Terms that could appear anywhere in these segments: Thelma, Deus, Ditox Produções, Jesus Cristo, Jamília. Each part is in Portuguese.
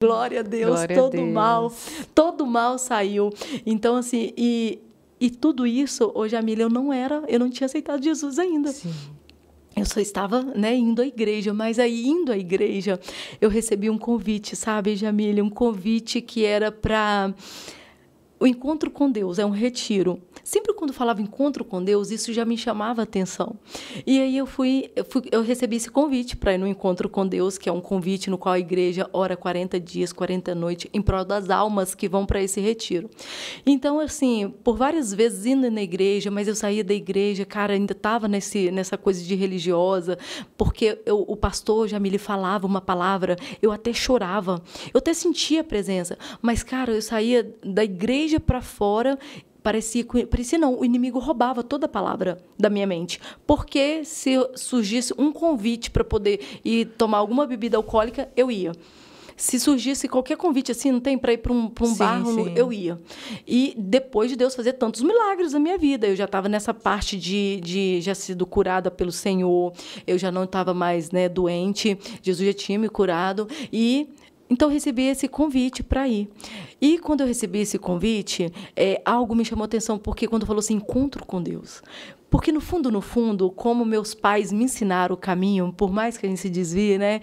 Glória a Deus, glória todo a Deus. todo mal saiu. Então, assim, e tudo isso, hoje, Jamília, eu não tinha aceitado Jesus ainda. Sim. Eu só estava, né, indo à igreja, mas aí, indo à igreja, eu recebi um convite, sabe, Jamília? Um convite que era para o encontro com Deus, é um retiro. Sempre quando falava encontro com Deus, isso já me chamava a atenção. E aí eu recebi esse convite para ir no encontro com Deus, que é um convite no qual a igreja ora 40 dias, 40 noites, em prol das almas que vão para esse retiro. Então, assim, por várias vezes indo na igreja, mas eu saía da igreja, cara, ainda estava nessa coisa de religiosa, porque o pastor Jamília falava uma palavra, eu até chorava, eu até sentia a presença, mas, cara, eu saía da igreja para fora, parecia não, o inimigo roubava toda a palavra da minha mente, porque se surgisse um convite para poder ir tomar alguma bebida alcoólica, eu ia. Se surgisse qualquer convite assim, não tem, para ir para um bar, eu ia. E depois de Deus fazer tantos milagres na minha vida, eu já estava nessa parte de já sido curada pelo Senhor, eu já não estava mais, né, doente, Jesus já tinha me curado, e então, eu recebi esse convite para ir. E, quando eu recebi esse convite, algo me chamou a atenção, porque quando falou assim, encontro com Deus. Porque, no fundo, como meus pais me ensinaram o caminho, por mais que a gente se desvie, né?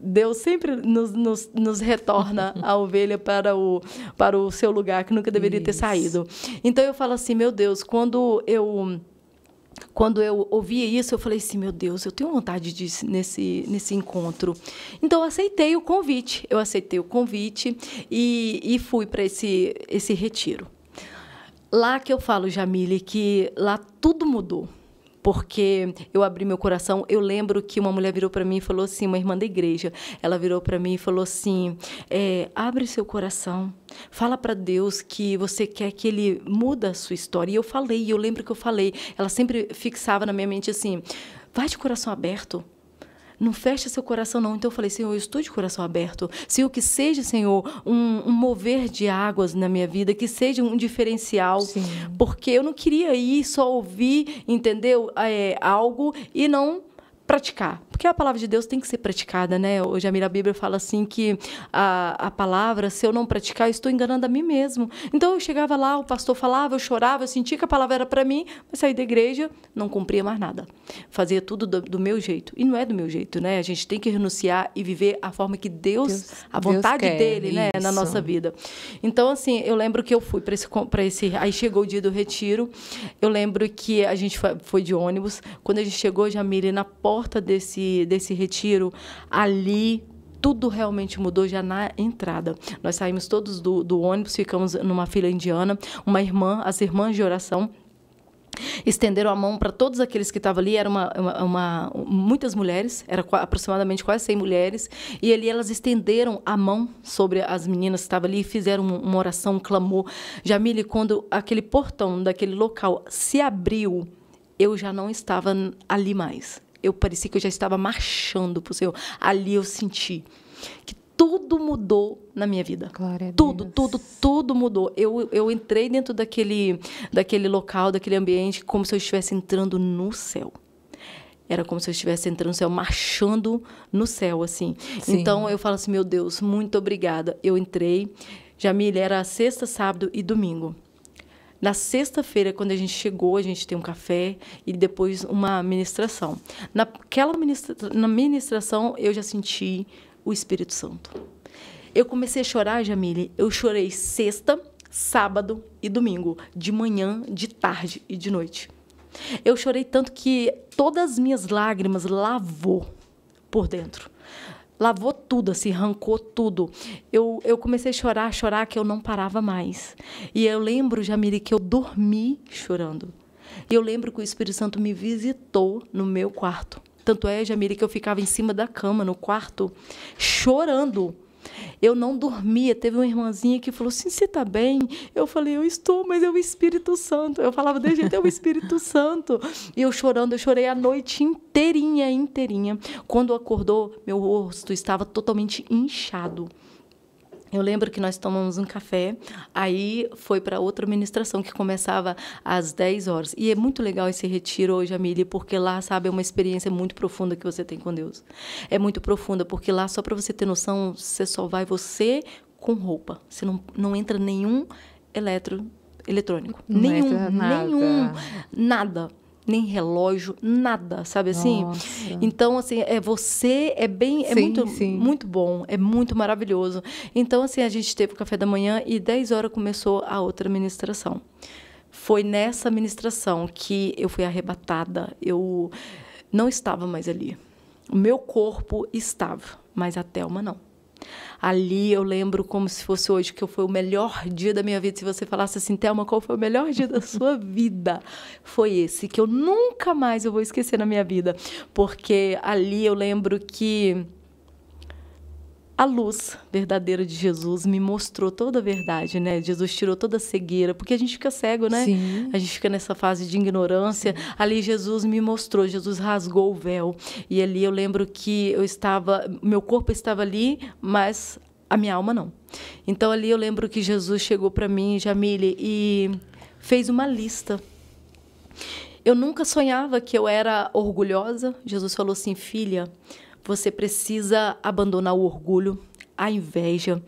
Deus sempre nos retorna a ovelha para o seu lugar, que nunca deveria ter saído. Então, eu falo assim, meu Deus, quando eu ouvia isso, eu falei assim, meu Deus, eu tenho vontade de ir nesse encontro. Então, eu aceitei o convite e fui para esse retiro. Lá que eu falo, Jamília, que lá tudo mudou, porque eu abri meu coração. Eu lembro que uma mulher virou para mim e falou assim, uma irmã da igreja, ela virou para mim e falou assim, abre seu coração, fala para Deus que você quer que Ele muda a sua história. E eu lembro que eu falei, ela sempre fixava na minha mente assim, vai de coração aberto, não fecha seu coração, não. Então, eu falei, Senhor, eu estou de coração aberto. Senhor, que seja, Senhor, um mover de águas na minha vida, que seja um diferencial. Sim. Porque eu não queria ir só ouvir, entendeu, algo e não praticar. Porque a palavra de Deus tem que ser praticada, né? Hoje, a Bíblia fala assim que a palavra, se eu não praticar, eu estou enganando a mim mesmo. Então, eu chegava lá, o pastor falava, eu chorava, eu sentia que a palavra era para mim, mas saí da igreja, não cumpria mais nada. Fazia tudo do meu jeito. E não é do meu jeito, né? A gente tem que renunciar e viver a forma que a vontade dele, né? Na nossa vida. Então, assim, eu lembro que eu fui para esse... Aí chegou o dia do retiro. Eu lembro que a gente foi de ônibus. Quando a gente chegou, Jamília, na porta desse retiro, ali tudo realmente mudou já na entrada. Nós saímos todos do ônibus, ficamos numa fila indiana, as irmãs de oração estenderam a mão para todos aqueles que estavam ali, eram muitas mulheres, eram aproximadamente quase 100 mulheres, e ali elas estenderam a mão sobre as meninas que estavam ali e fizeram uma oração, um clamor. Jamília, quando aquele portão daquele local se abriu, eu já não estava ali mais. Eu parecia que eu já estava marchando para o Senhor. Ali eu senti que tudo mudou na minha vida. Glória a Deus. Tudo mudou. Eu entrei dentro daquele local, daquele ambiente, como se eu estivesse entrando no céu. Era como se eu estivesse entrando no céu, marchando no céu, assim. Sim. Então, eu falo assim, meu Deus, muito obrigada. Eu entrei. Jamília, era sexta, sábado e domingo. Na sexta-feira, quando a gente chegou, a gente tem um café e depois uma ministração. Na ministração, eu já senti o Espírito Santo. Eu comecei a chorar, Jamília. Eu chorei sexta, sábado e domingo, de manhã, de tarde e de noite. Eu chorei tanto que todas as minhas lágrimas lavou por dentro. Lavou tudo, assim, arrancou tudo. Eu comecei a chorar, que eu não parava mais. E eu lembro, Jamília, que eu dormi chorando. E eu lembro que o Espírito Santo me visitou no meu quarto. Tanto é, Jamília, que eu ficava em cima da cama, no quarto, chorando. Eu não dormia. Teve uma irmãzinha que falou assim, você está bem? Eu falei, eu estou, mas é o Espírito Santo. Eu falava, desse jeito, é o Espírito Santo. E eu chorando, eu chorei a noite inteirinha. Quando acordou, meu rosto estava totalmente inchado. Eu lembro que nós tomamos um café, aí foi para outra ministração que começava às 10 horas. E é muito legal esse retiro hoje, Jamília, porque lá, sabe, é uma experiência muito profunda que você tem com Deus. É muito profunda, porque lá, só para você ter noção, você só vai você com roupa. Você não entra nenhum eletrônico. Não nenhum, entra nada. Nada. Nem relógio, nada, sabe assim? Nossa. Então, assim, muito bom, é muito maravilhoso. Então, assim, a gente teve o café da manhã e 10 horas começou a outra ministração. Foi nessa ministração que eu fui arrebatada, eu não estava mais ali. O meu corpo estava, mas a Thelma não. Ali eu lembro como se fosse hoje, que foi o melhor dia da minha vida. Se você falasse assim, Thelma, qual foi o melhor dia da sua vida? Foi esse, que eu nunca mais vou esquecer na minha vida. Porque ali eu lembro que a luz verdadeira de Jesus me mostrou toda a verdade, né? Jesus tirou toda a cegueira, porque a gente fica cego, né? Sim. A gente fica nessa fase de ignorância. Sim. Ali Jesus me mostrou, Jesus rasgou o véu. E ali eu lembro que eu estava, meu corpo estava ali, mas a minha alma não. Então ali eu lembro que Jesus chegou para mim, Jamília, e fez uma lista. Eu nunca sonhava que eu era orgulhosa. Jesus falou assim, filha, você precisa abandonar o orgulho, a inveja,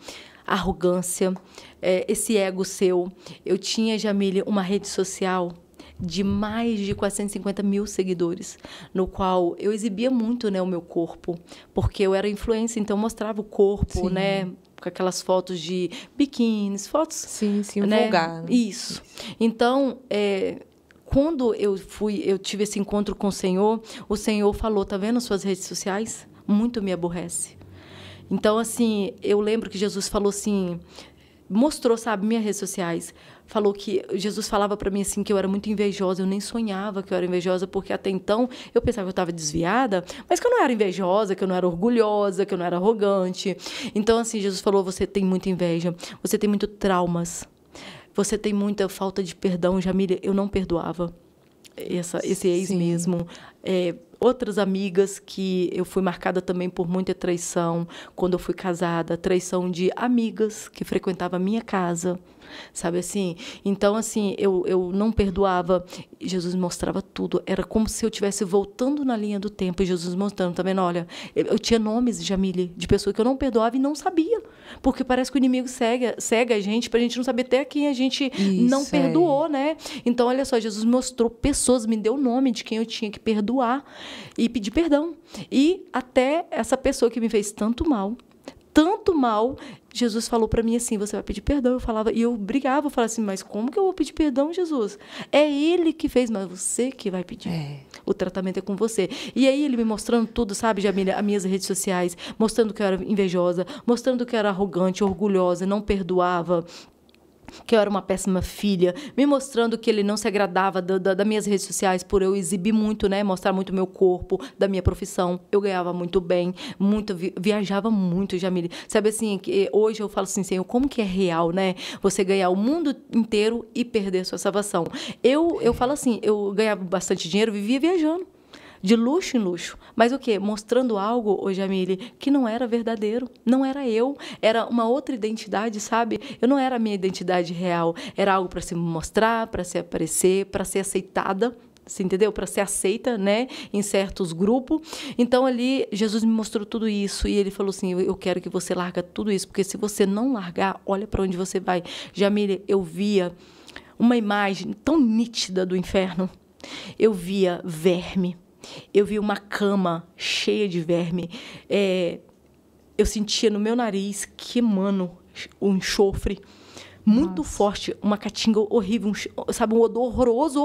a arrogância, esse ego seu. Eu tinha, Jamília, uma rede social de mais de 450 mil seguidores, no qual eu exibia muito, né, o meu corpo, porque eu era influencer, então eu mostrava o corpo, sim, né? Com aquelas fotos de biquínis, fotos... Sim, sim, né? Vulgar. Isso. Então... Quando eu tive esse encontro com o Senhor falou, tá vendo suas redes sociais? Muito me aborrece. Então, assim, eu lembro que Jesus falou assim, mostrou, sabe, minhas redes sociais. Falou que Jesus falava para mim assim que eu era muito invejosa, eu nem sonhava que eu era invejosa, porque até então eu pensava que eu estava desviada, mas que eu não era invejosa, que eu não era orgulhosa, que eu não era arrogante. Então, assim, Jesus falou, você tem muita inveja, você tem muitos traumas. Você tem muita falta de perdão, Jamília. Eu não perdoava esse ex, sim, mesmo. Outras amigas que eu fui marcada também por muita traição. Quando eu fui casada, traição de amigas que frequentavam a minha casa, sabe assim? Então, assim, eu não perdoava. Jesus mostrava tudo. Era como se eu estivesse voltando na linha do tempo. E Jesus mostrando, tá vendo? Olha, eu tinha nomes, Jamília, de pessoas que eu não perdoava e não sabia. Porque parece que o inimigo cega a gente, pra gente não saber até quem a gente não perdoou, né? Então, olha só, Jesus mostrou pessoas, me deu o nome de quem eu tinha que perdoar e pedir perdão. E até essa pessoa que me fez tanto mal, Jesus falou para mim assim, você vai pedir perdão. Eu falava, e eu brigava, eu falava assim, mas como que eu vou pedir perdão, Jesus? É ele que fez, mas você que vai pedir. O tratamento é com você. E aí ele me mostrando tudo, sabe, Jamília, as minhas redes sociais, mostrando que eu era invejosa, mostrando que eu era arrogante, orgulhosa, não perdoava, que eu era uma péssima filha, me mostrando que ele não se agradava das minhas redes sociais por eu exibir muito, né? Mostrar muito o meu corpo, da minha profissão. Eu ganhava muito bem, muito viajava muito, Jamília. Sabe assim, que hoje eu falo assim, Senhor, como que é real, né? Você ganhar o mundo inteiro e perder a sua salvação. Eu falo assim, eu ganhava bastante dinheiro, vivia viajando, de luxo em luxo. Mas o quê? Mostrando algo, ô Jamília, que não era verdadeiro. Não era eu. Era uma outra identidade, sabe? Eu não era a minha identidade real. Era algo para se mostrar, para se aparecer, para ser aceitada. Você entendeu? Para ser aceita, né? Em certos grupos. Então, ali, Jesus me mostrou tudo isso. E ele falou assim, eu quero que você larga tudo isso. Porque se você não largar, olha para onde você vai. Jamília, eu via uma imagem tão nítida do inferno. Eu via verme. Eu vi uma cama cheia de verme. Eu sentia no meu nariz queimando um enxofre muito forte, uma catinga horrível, sabe, um odor horroroso,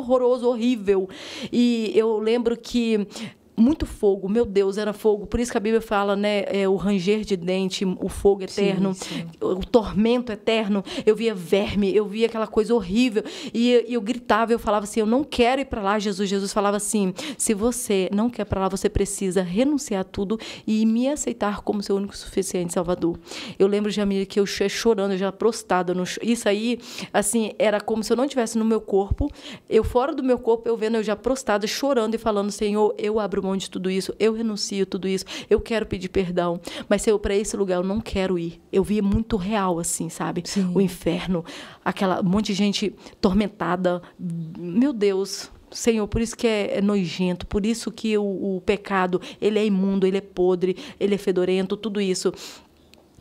horrível. E eu lembro que muito fogo, meu Deus, era fogo. Por isso que a Bíblia fala, né, o ranger de dente, o fogo eterno, sim, sim, o tormento eterno. Eu via verme, eu via aquela coisa horrível. E eu gritava, eu falava assim, eu não quero ir para lá, Jesus. Jesus falava assim, se você não quer para lá, você precisa renunciar a tudo e me aceitar como seu único suficiente Salvador. Eu lembro, Jamília, que eu chorando, já prostrada. Isso aí, assim, era como se eu não estivesse no meu corpo. Eu fora do meu corpo, eu vendo, eu já prostrada, chorando e falando, Senhor, eu abro mão abro mão de tudo isso, eu renuncio tudo isso, eu quero pedir perdão, mas Senhor, para esse lugar eu não quero ir. Eu vi muito real, assim, sabe? Sim. O inferno, aquela, um monte de gente tormentada. Meu Deus, Senhor, por isso que é nojento, por isso que o pecado, ele é imundo, ele é podre, ele é fedorento, tudo isso.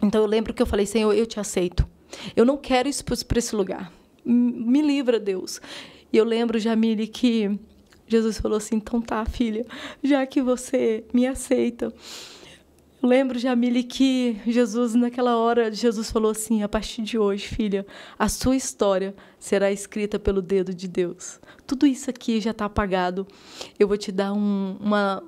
Então eu lembro que eu falei, Senhor, eu te aceito. Eu não quero isso para esse lugar. Me livra, Deus. E eu lembro, Jamília, que Jesus falou assim, então tá, filha, já que você me aceita. Eu lembro, Jamília, que Jesus, naquela hora, Jesus falou assim, a partir de hoje, filha, a sua história será escrita pelo dedo de Deus. Tudo isso aqui já está apagado. Eu vou te dar uma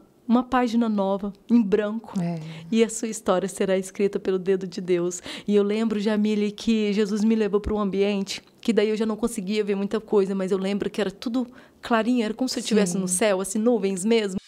página nova, em branco. É. E a sua história será escrita pelo dedo de Deus. E eu lembro, Jamília, que Jesus me levou para um ambiente que daí eu já não conseguia ver muita coisa, mas eu lembro que era tudo clarinho, era como se eu estivesse no céu, assim, nuvens mesmo.